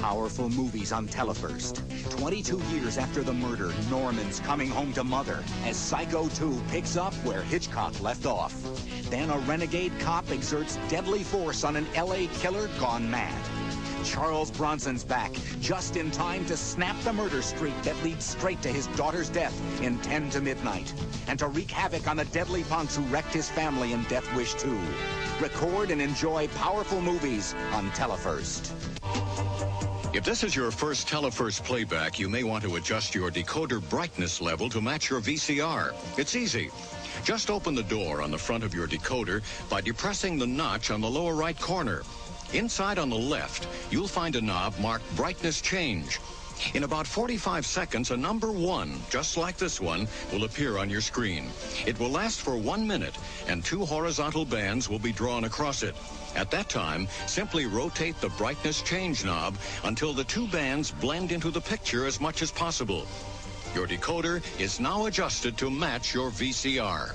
Powerful movies on TeleFirst. 22 years after the murder, Norman's coming home to mother as Psycho 2 picks up where Hitchcock left off. Then a renegade cop exerts deadly force on an LA killer gone mad. Charles Bronson's back, just in time to snap the murder streak that leads straight to his daughter's death in 10 to Midnight, and to wreak havoc on the deadly punks who wrecked his family in Death Wish 2. Record and enjoy powerful movies on TeleFirst. If this is your first TeleFirst playback, you may want to adjust your decoder brightness level to match your VCR. It's easy. Just open the door on the front of your decoder by depressing the notch on the lower right corner. Inside on the left, you'll find a knob marked Brightness Change. In about 45 seconds, a number 1, just like this one, will appear on your screen. It will last for 1 minute, and 2 horizontal bands will be drawn across it. At that time, simply rotate the brightness change knob until the 2 bands blend into the picture as much as possible. Your decoder is now adjusted to match your VCR.